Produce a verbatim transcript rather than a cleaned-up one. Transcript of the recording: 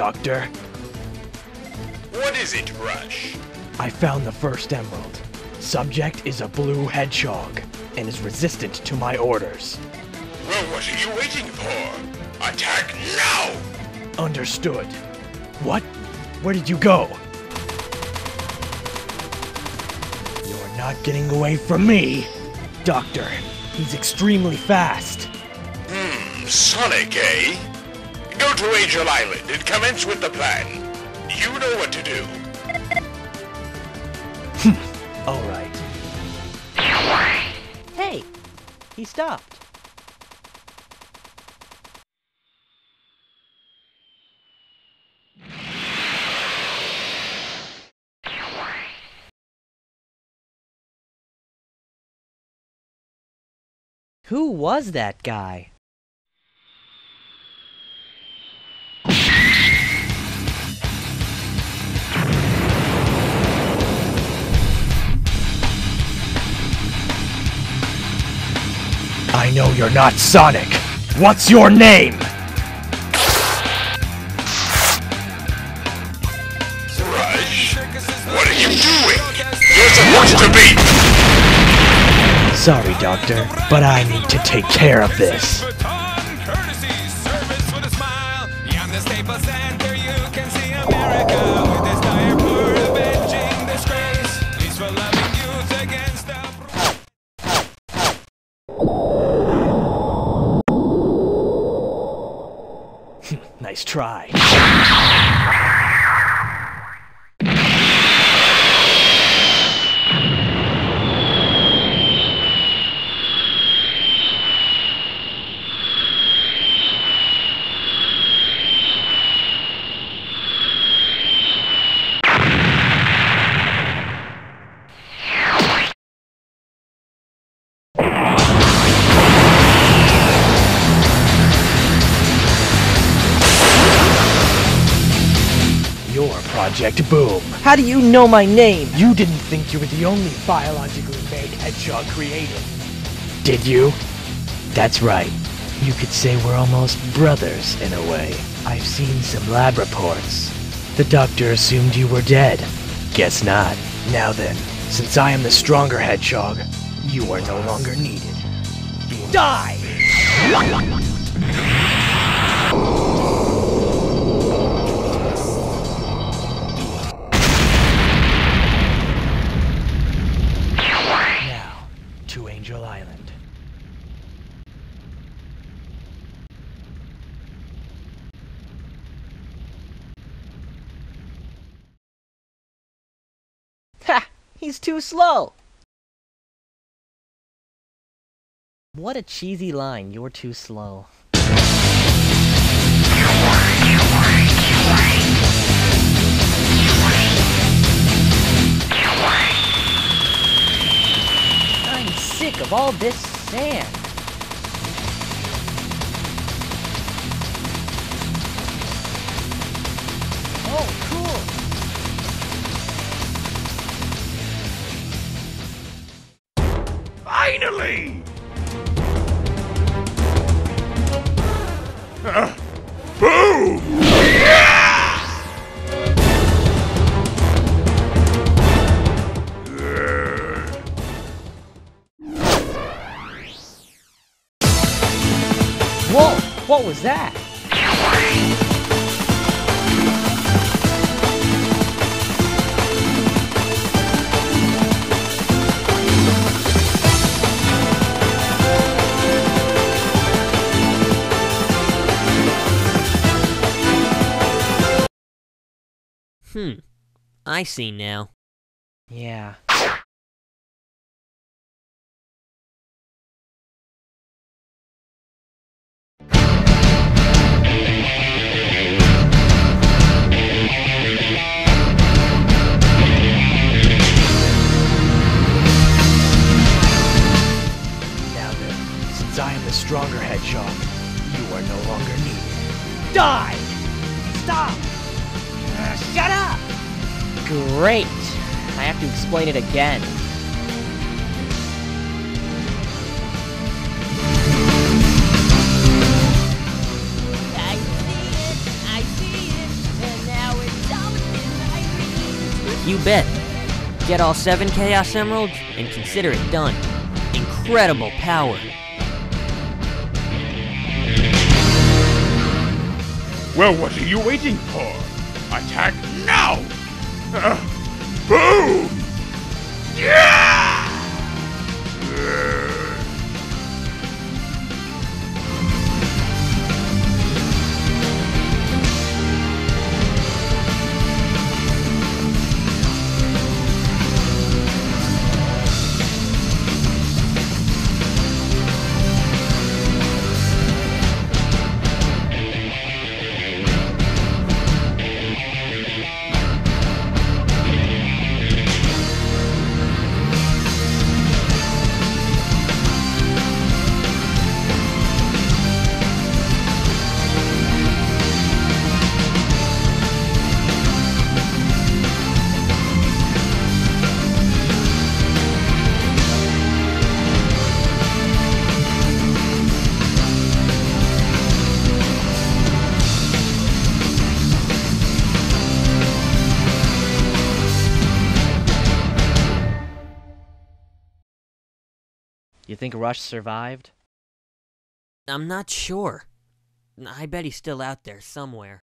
Doctor. What is it, Rush? I found the first emerald. Subject is a blue hedgehog and is resistant to my orders. Well, what are you waiting for? Attack now! Understood. What? Where did you go? You're not getting away from me! Doctor, he's extremely fast. Hmm, Sonic, eh? Go to Angel Island and commence with the plan. You know what to do. Hmm, alright. Hey! He stopped. Who was that guy? I know you're not Sonic. What's your name? Rush? What are you doing? You're supposed to be... Sorry, Doctor, but I need to take care of this. Nice try. Project Boom. How do you know my name? You didn't think you were the only biologically made hedgehog created, did you? That's right. You could say we're almost brothers in a way. I've seen some lab reports. The doctor assumed you were dead. Guess not. Now then, since I am the stronger hedgehog, you are no longer needed. Die! Angel Island. Ha! He's too slow! What a cheesy line, you're too slow. Of all this sand. Oh, cool. Finally. Uh, boom. Yeah! Uh. Whoa! What was that? Hmm. I see now. Yeah. I am the stronger hedgehog. You are no longer needed. Die! Stop! Uh, shut up! Great! I have to explain it again. I see it! I see it! bet. Get all seven Chaos Emeralds and consider it done. Incredible power. Well, what are you waiting for? Attack now! Uh, boom! Yeah! You think Rush survived? I'm not sure. I bet he's still out there somewhere.